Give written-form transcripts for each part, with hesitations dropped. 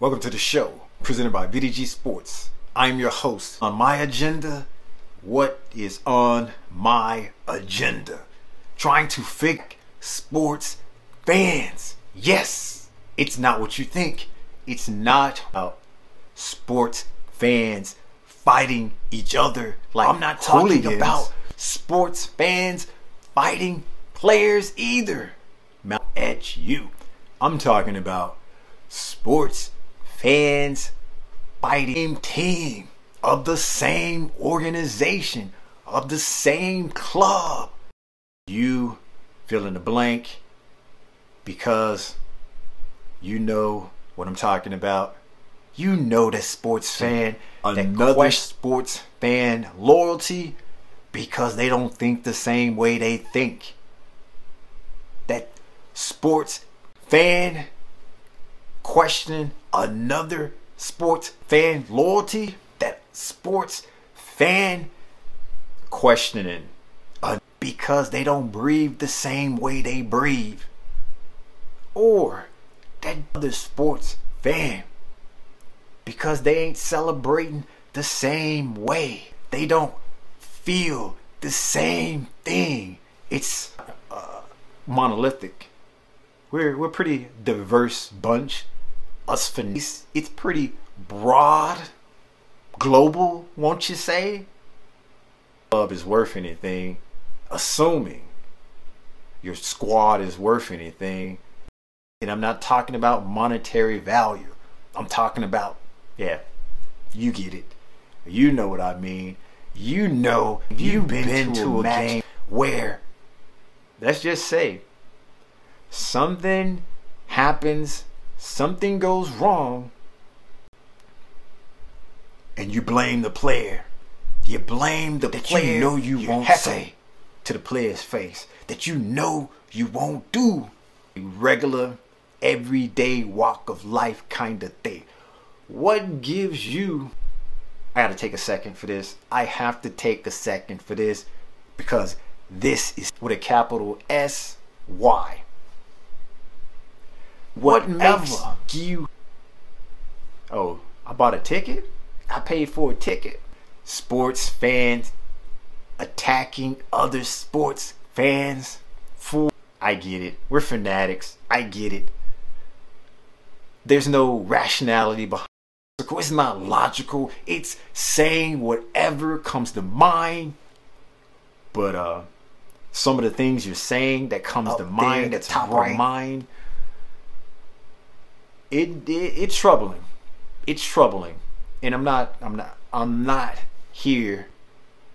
Welcome to the show presented by VDG Sports. I'm your host. On my agenda, what is on my agenda? Trying to fix sports fans. Yes, it's not what you think. It's not about sports fans fighting each other. Like, I'm not talking about sports fans fighting players either. Mount at you. I'm talking about sports fans fighting team of the same organization, of the same club. You fill in the blank because you know what I'm talking about. You know that sports fan, that question sports fan loyalty because they don't think the same way they think. That sports fan questioning another sports fan loyalty, that sports fan questioning because they don't breathe the same way they breathe, or that other sports fan because they ain't celebrating the same way, they don't feel the same thing. It's monolithic. We're a pretty diverse bunch. It's pretty broad, global, won't you say? Club is worth anything, assuming your squad is worth anything. And I'm not talking about monetary value. I'm talking about, yeah, you get it. You know what I mean. You know you've been to a game where, let's just say, something happens, something goes wrong, and you blame the player. You blame the player. You know you won't say to the player's face, that you know you won't do. A regular, everyday walk of life kind of thing. What gives you... I gotta take a second for this. I have to take a second for this because this is with a capital S-Y. Whatever you... Oh, I bought a ticket? I paid for a ticket? Sports fans attacking other sports fans? Fool. I get it. We're fanatics. I get it. There's no rationality behind it. It's not logical. It's saying whatever comes to mind. But some of the things you're saying that comes to mind, that's top of mind... It's troubling. It's troubling, and I'm not here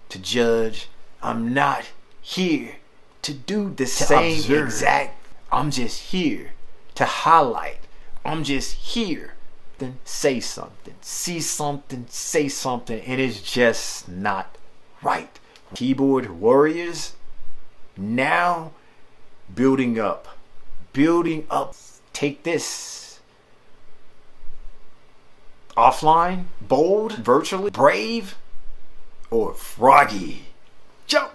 to judge. I'm not here to do the same exact. I'm just here to highlight. I'm just here to say something, see something, say something, and it's just not right. Keyboard warriors now building up. Take this. Offline, bold, virtually, brave, or froggy. Jump.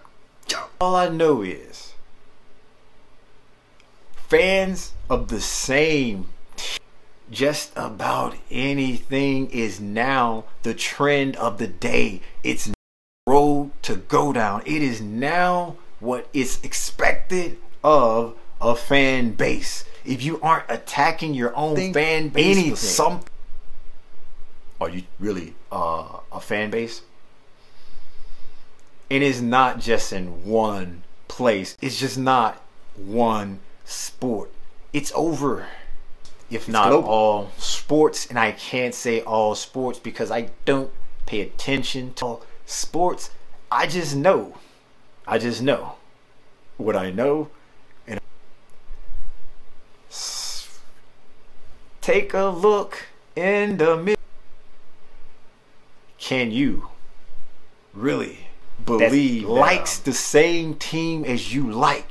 All I know is fans of the same, just about anything is now the trend of the day. It's the road to go down. It is now what is expected of a fan base. If you aren't attacking your own fan base, something. Are you really a fan base? It is not just in one place. It's just not one sport. It's over. If not all sports, and I can't say all sports because I don't pay attention to all sports. I just know. I just know what I know. And take a look in the mirror. Can you really believe that likes the same team as you like?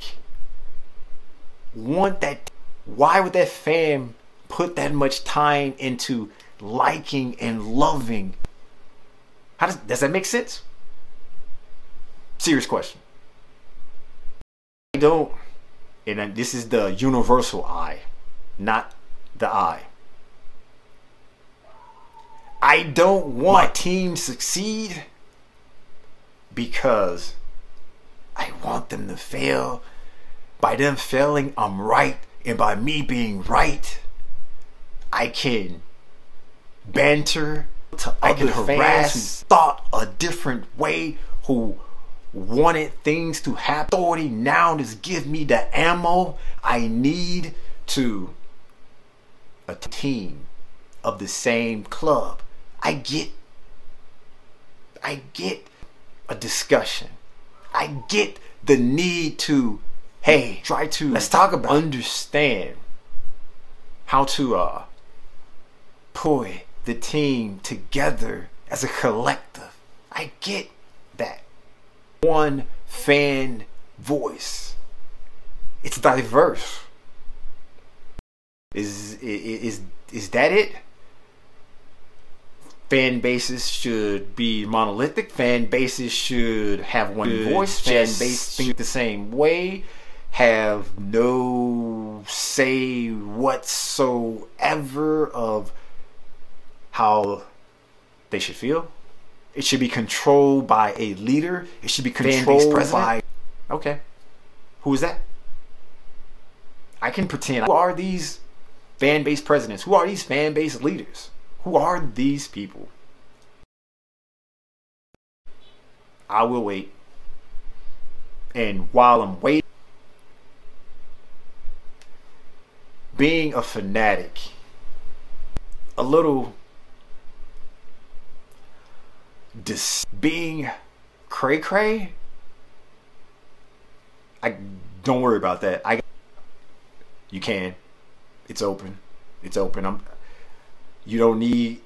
Want that? Why would that fan put that much time into liking and loving? How does that make sense? Serious question. I don't, and this is the universal I, not the I. I don't want my team to succeed because I want them to fail. By them failing, I'm right. And by me being right, I can banter to other fans who thought a different way, who wanted things to happen. Authority now just give me the ammo I need to a team of the same club. I get a discussion. I get the need to, hey, try to, let's talk about, understand how to pull the team together as a collective. I get that. One fan voice. It's diverse. Is that it? Fan bases should be monolithic. Fan bases should have one voice. Fan bases think the same way. Have no say whatsoever of how they should feel. It should be controlled by a leader. It should be controlled by... Okay. Who is that? I can pretend. Who are these fan-based presidents? Who are these fan-based leaders? Who are these people? I will wait. And while I'm waiting, being a fanatic, a little being cray-cray, I don't worry about that. You can. It's open. It's open. You don't need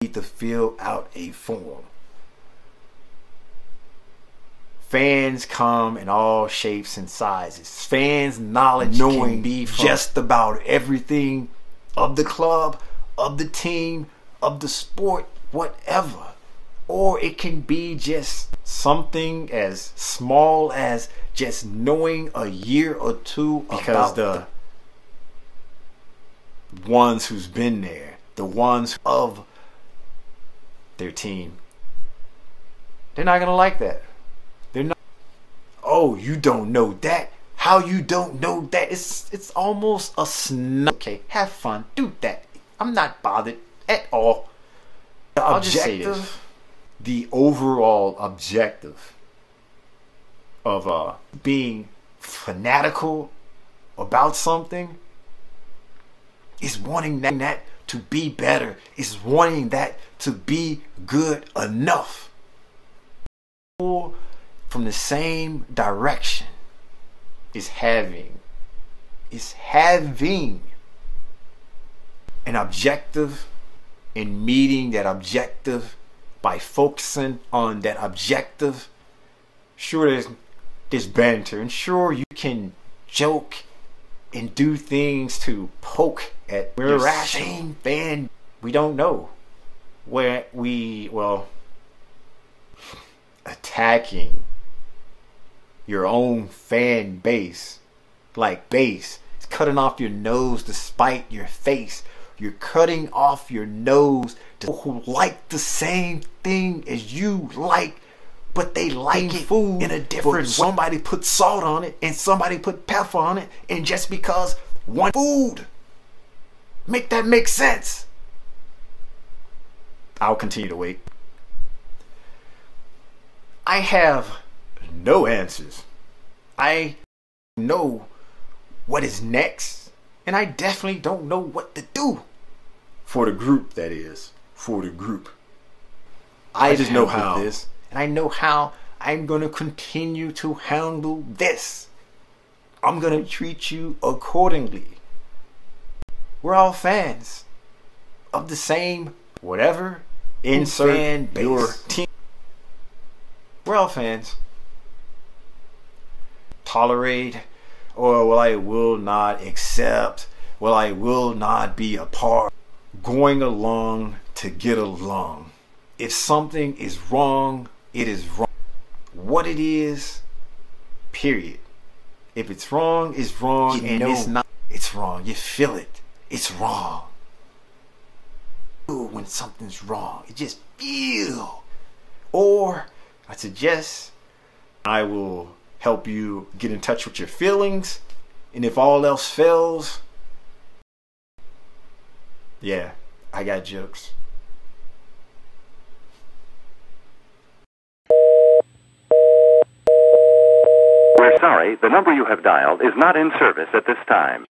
to fill out a form. Fans come in all shapes and sizes. Fans' knowledge can be just about everything of the club, of the team, of the sport, whatever. Or it can be just something as small as just knowing a year or two about the ones who's been there, the ones of their team. They're not gonna like that. They're not. Oh, you don't know that? How you don't know that? It's almost a snub. Okay, have fun, do that. I'm not bothered at all. The objective, the overall objective of being fanatical about something is wanting that to be better, is wanting that to be good enough. From the same direction is having an objective and meeting that objective by focusing on that objective. Sure, there's banter, and sure, you can joke and do things to poke at the same fan. We don't know where we, well, attacking your own fan base, like base, it's cutting off your nose to spite your face. You're cutting off your nose to people who like the same thing as you like, but they like it food in a different way. Somebody put salt on it and somebody put pepper on it, and just because one food, make that make sense. I'll continue to wait. I have no answers. I know what is next, and I definitely don't know what to do for the group. That is for the group. I just know how this. And I know how I'm going to continue to handle this. I'm going to treat you accordingly. We're all fans of the same whatever. Insert fan base. Your team. We're all fans. Tolerate, or well, I will not accept. Well, I will not be a part. Going along to get along. If something is wrong, it is wrong. What it is, period. If it's wrong, it's wrong. You know it's not. It's wrong. You feel it. It's wrong. Ooh, when something's wrong. It just feel. Or I suggest I will help you get in touch with your feelings. And if all else fails, yeah, I got jokes. We're sorry, the number you have dialed is not in service at this time.